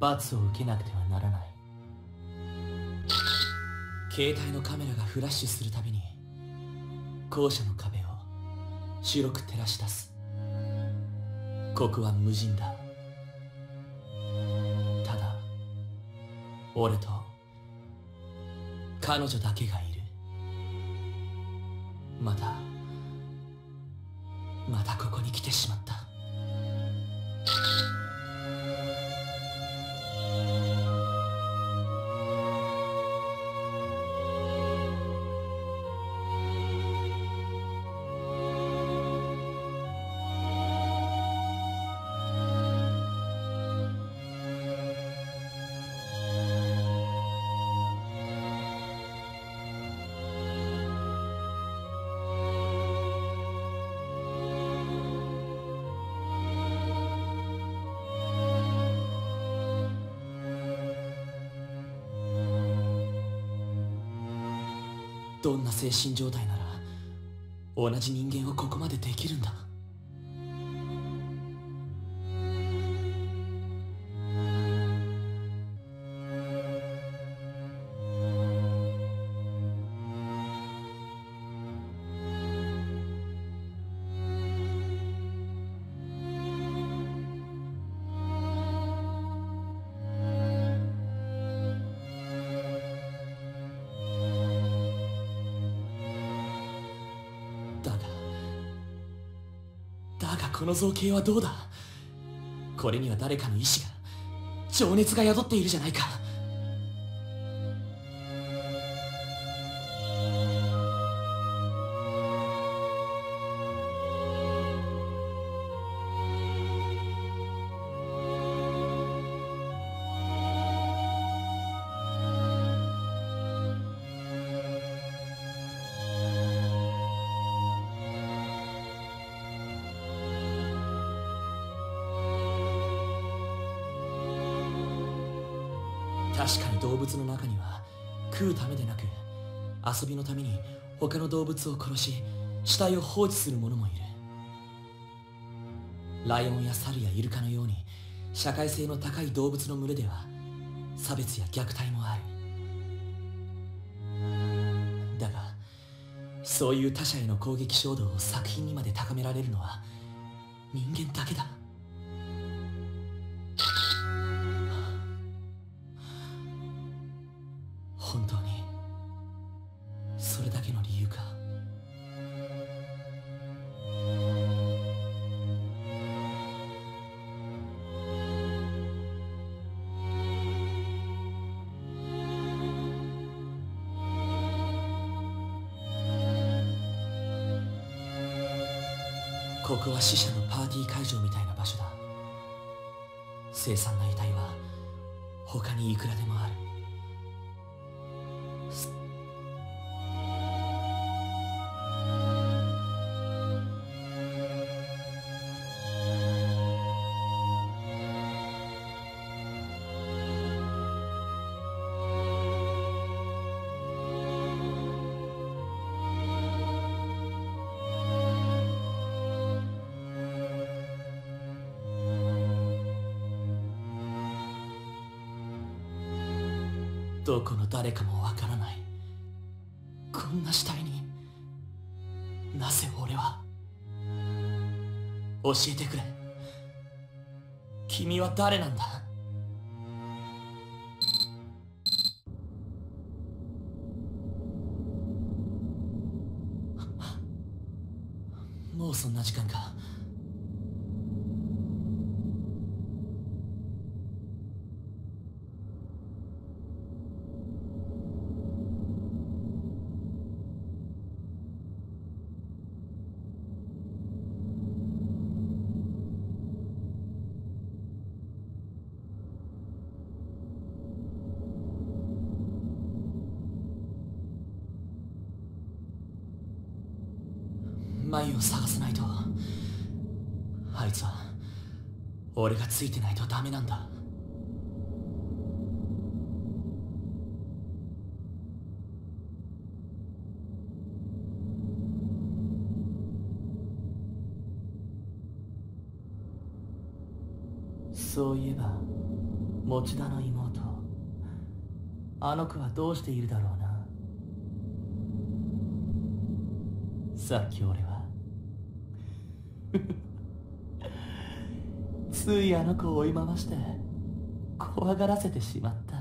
罰を受けなくてはならない。携帯のカメラがフラッシュするたびに校舎の壁を白く照らし出す。ここは無人だ。ただ俺と彼女だけがいる。またここに来てしまった。どんな精神状態なら同じ人間をここまでできるんだ。この造形はどうだ。これには誰かの意志が、情熱が宿っているじゃないか。確かに動物の中には食うためでなく遊びのために他の動物を殺し死体を放置する者もいる。ライオンやサルやイルカのように社会性の高い動物の群れでは差別や虐待もある。だがそういう他者への攻撃衝動を作品にまで高められるのは人間だけだ。本当にそれだけの理由か。ここは死者のパーティー会場みたいな場所だ。凄惨な遺体は他にいくらでもある。どこの誰かもわからないこんな死体に、なぜ俺は。教えてくれ、君は誰なんだ。もうそんな時間か。マイを探さないと。あいつは俺がついてないとダメなんだ。そういえば持田の妹、あの子はどうしているだろうな。さっき俺はついあの子を追い回して怖がらせてしまった。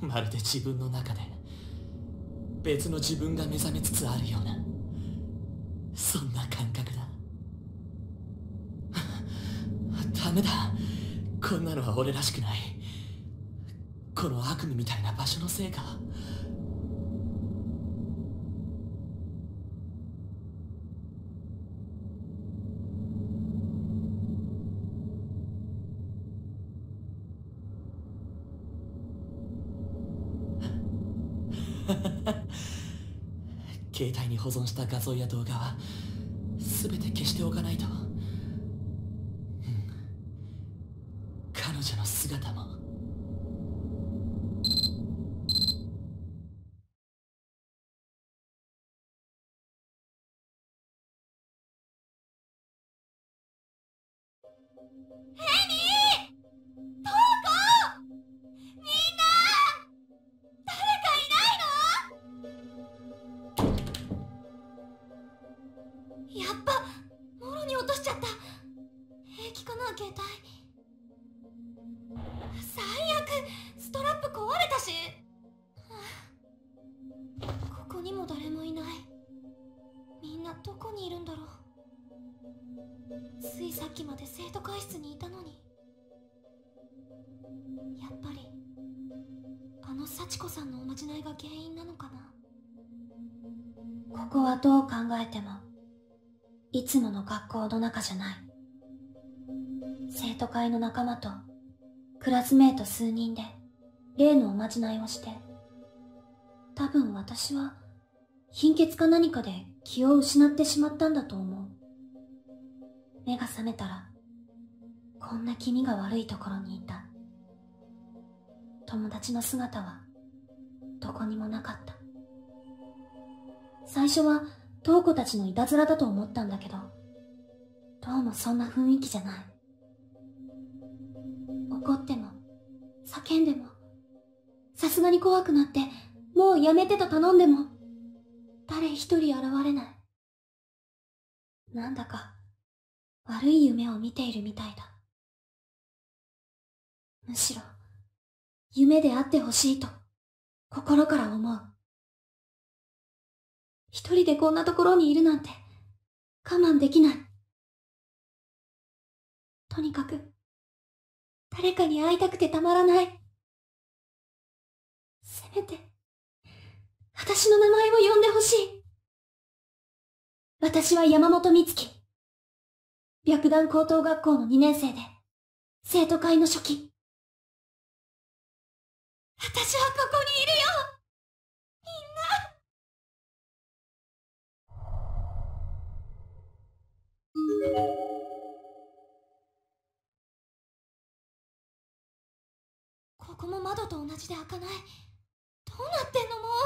まるで自分の中で別の自分が目覚めつつあるような、そんな感覚だ。ダメだ、こんなのは俺らしくない。この悪夢みたいな場所のせいか。携帯に保存した画像や動画は全て消しておかないと。彼女の姿も。ここはどう考えてもいつもの学校の中じゃない。生徒会の仲間とクラスメート数人で例のおまじないをして、多分私は貧血か何かで気を失ってしまったんだと思う。目が覚めたらこんな気味が悪いところにいた。友達の姿はどこにもなかった。最初は、瞳子たちのいたずらだと思ったんだけど、どうもそんな雰囲気じゃない。怒っても、叫んでも、さすがに怖くなって、もうやめてと頼んでも、誰一人現れない。なんだか、悪い夢を見ているみたいだ。むしろ、夢であってほしいと、心から思う。一人でこんなところにいるなんて我慢できない。とにかく誰かに会いたくてたまらない。せめて私の名前を呼んでほしい。私は山本美月、白檀高等学校の2年生で生徒会の書記。私はここにいるよ。ここも窓と同じで開かない。どうなってんのもう。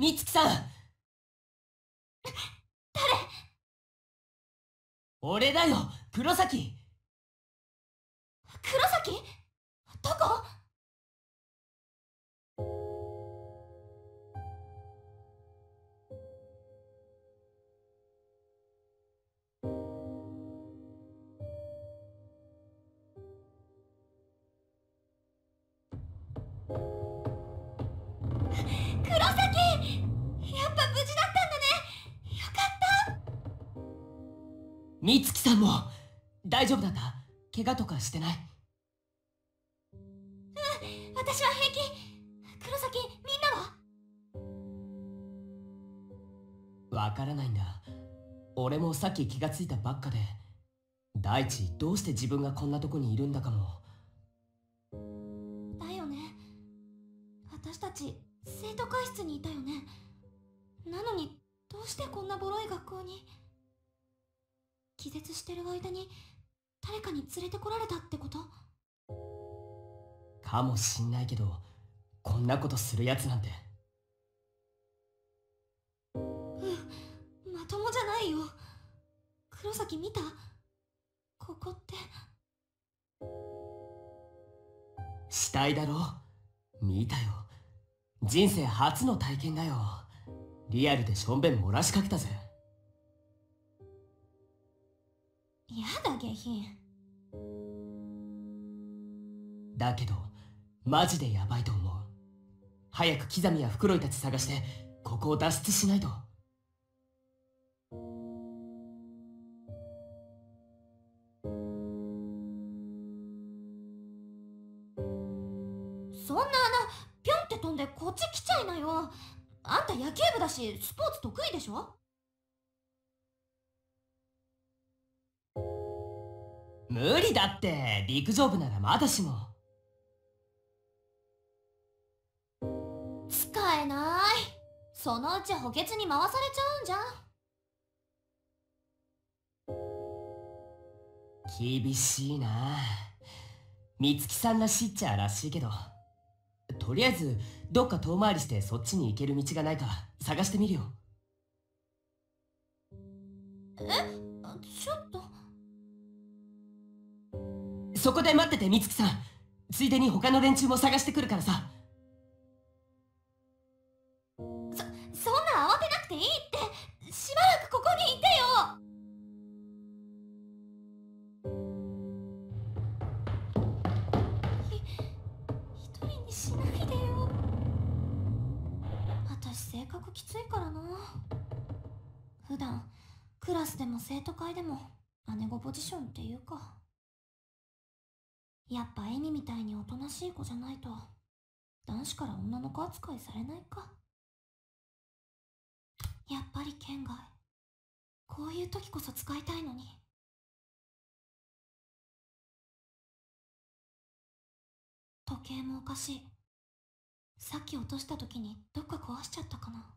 美月さん、俺だよ、黒崎。黒崎？どこ？美月さんも大丈夫なんだ。怪我とかしてない？うん、私は平気。黒崎、みんなは？わからないんだ。俺もさっき気がついたばっかで、大地どうして自分がこんなとこにいるんだかも。だよね、私たち生徒会室にいたよね。なのにどうしてこんなボロい学校に。気絶してる間に誰かに連れてこられたってことかもしんないけど、こんなことするやつなんて。うん、まともじゃないよ。黒崎見た？ここって死体だろ。見たよ、人生初の体験だよ。リアルでしょんべん漏らしかけたぜ。やだ下品。だけどマジでヤバいと思う。早く刻みや袋井たち探して、ここを脱出しないと。そんな穴ピョンって飛んでこっち来ちゃいなよ。あんた野球部だしスポーツ得意でしょ。無理だって、陸上部ならまだしも。使えない。そのうち補欠に回されちゃうんじゃん。厳しいな。美月さんらしいっちゃらしいけど、とりあえずどっか遠回りしてそっちに行ける道がないか探してみるよ。え、ちょっと。そこで待ってて美月さん、ついでに他の連中も探してくるからさ。そんな慌てなくていいって、しばらくここにいてよ。一人にしないでよ。私性格きついからな。普段クラスでも生徒会でも姉御ポジションっていうか、やっぱエミみたいにおとなしい子じゃないと男子から女の子扱いされないか。やっぱり県外、こういう時こそ使いたいのに。時計もおかしい。さっき落とした時にどっか壊しちゃったかな。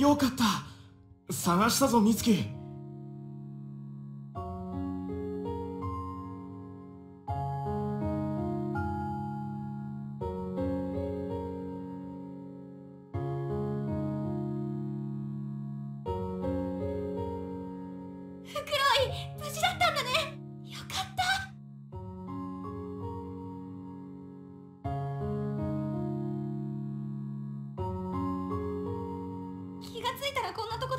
よかった、探したぞ美月。袋井、無事だったんだね。よかった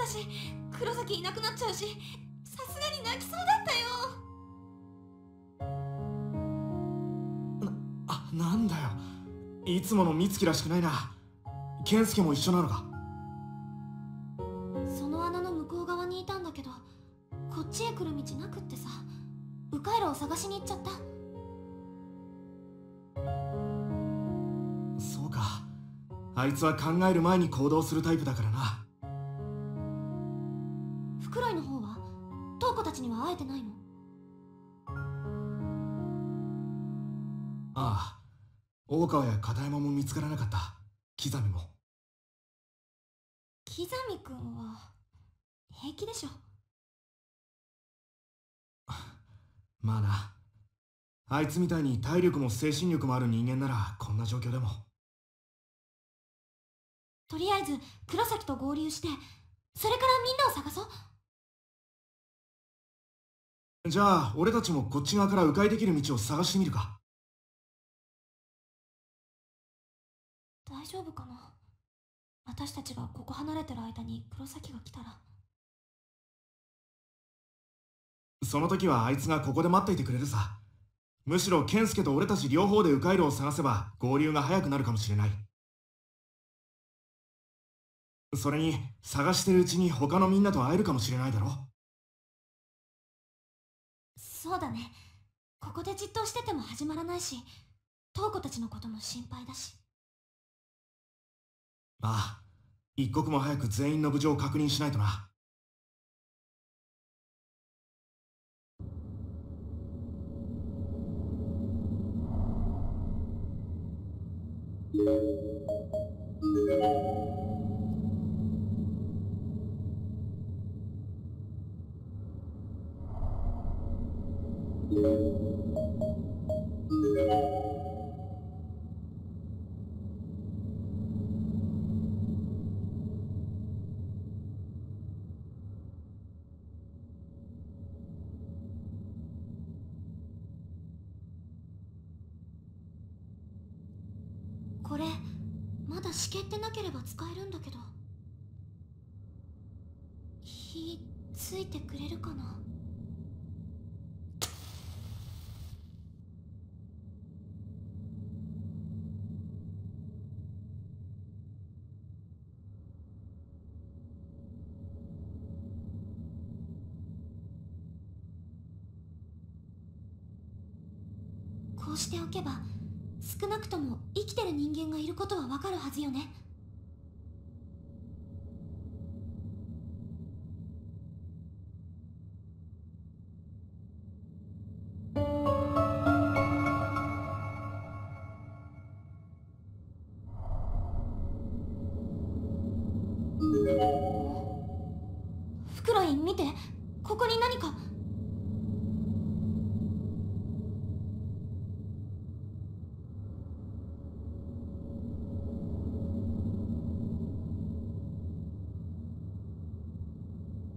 し、黒崎いなくなっちゃうし、さすがに泣きそうだったよ。なんだよ、いつもの美月らしくないな。健介も一緒なのか。その穴の向こう側にいたんだけど、こっちへ来る道なくってさ、迂回路を探しに行っちゃった。そうか、あいつは考える前に行動するタイプだからな。会えてないの？ああ、大川や片山も見つからなかった。刻みも。刻みくんは平気でしょ。まあな、あいつみたいに体力も精神力もある人間ならこんな状況でも。とりあえず黒崎と合流して、それからみんなを探そう。じゃあ俺たちもこっち側から迂回できる道を探してみるか。大丈夫かな、私たちがここ離れてる間に黒崎が来たら。その時はあいつがここで待っていてくれるさ。むしろ健介と俺たち両方で迂回路を探せば合流が早くなるかもしれない。それに探してるうちに他のみんなと会えるかもしれないだろ。そうだね、ここでじっとしてても始まらないし、瞳子たちのことも心配だし。ああ、一刻も早く全員の無事を確認しないとな。これまだしけってなければ使えるんだけど、火ついてくれるかな。こうしておけば少なくとも生きてる人間がいることはわかるはずよね。フクロイン見て、ここに何か。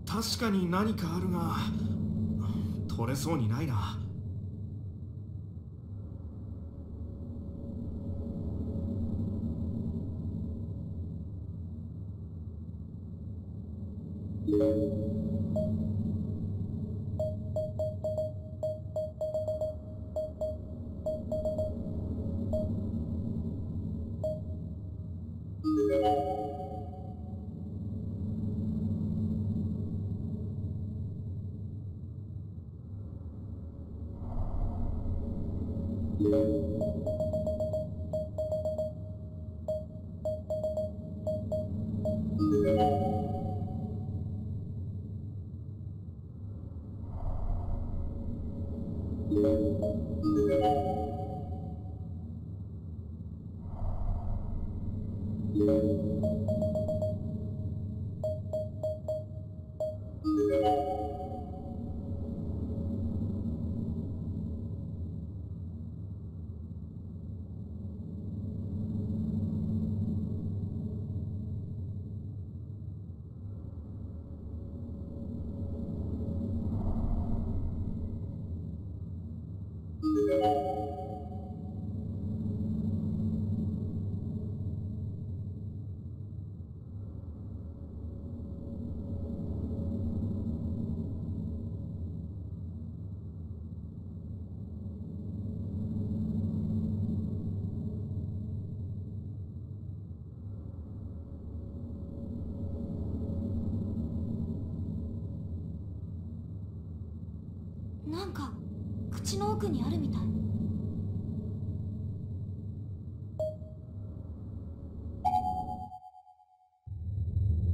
確かに何かあるが、取れそうにないな。なんか口の奥にあるみたい。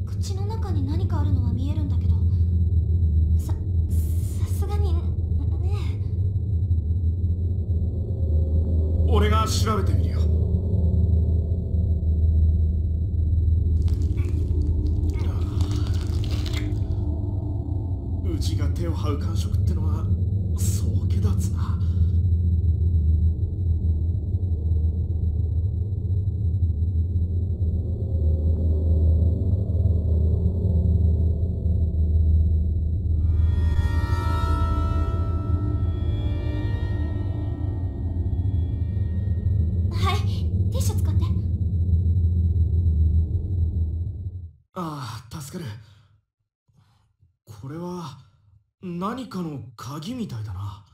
口の中に何かあるのは見えるんだけど、さすがにねえ。俺が調べてみるよ。這う感触ってのはそう気立つな。これは何かの鍵みたいだな。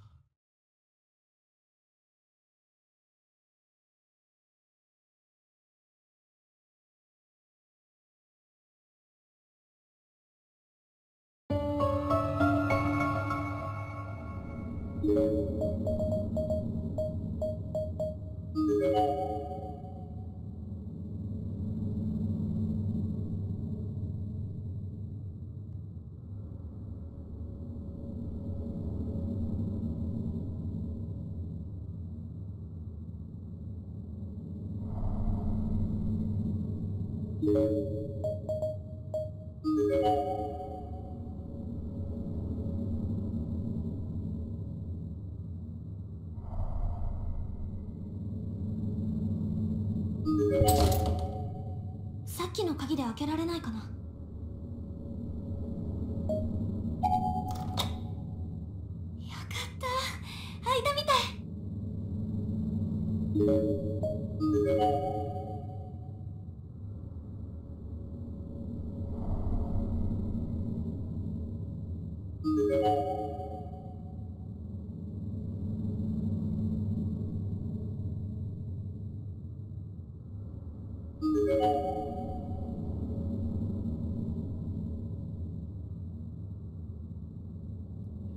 さっきの鍵で開けられないかな。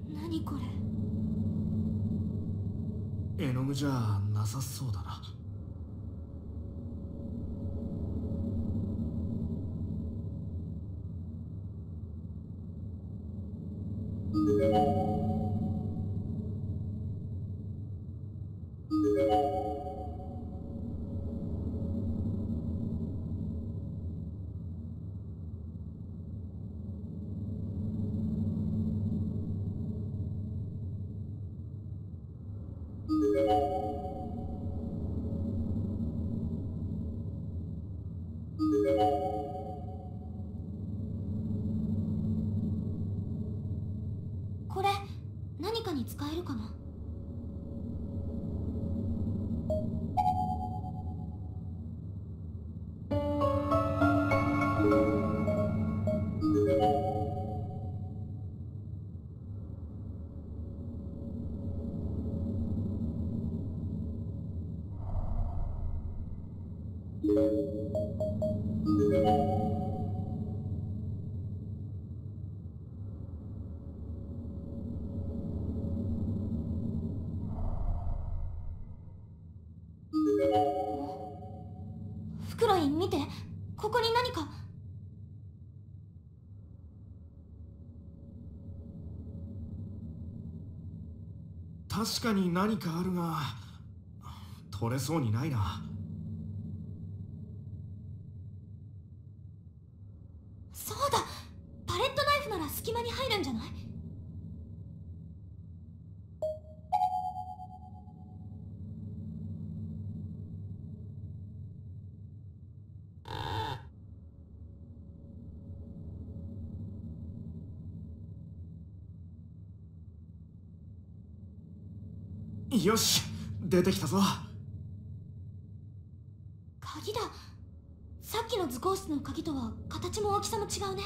何これ。絵の具じゃなさそうだな。フクロイン見て、ここに何か。確かに何かあるが取れそうにないな。そうだ、パレットナイフなら隙間に入るんじゃない？よし、出てきたぞ。鍵だ。さっきの図工室の鍵とは形も大きさも違うね。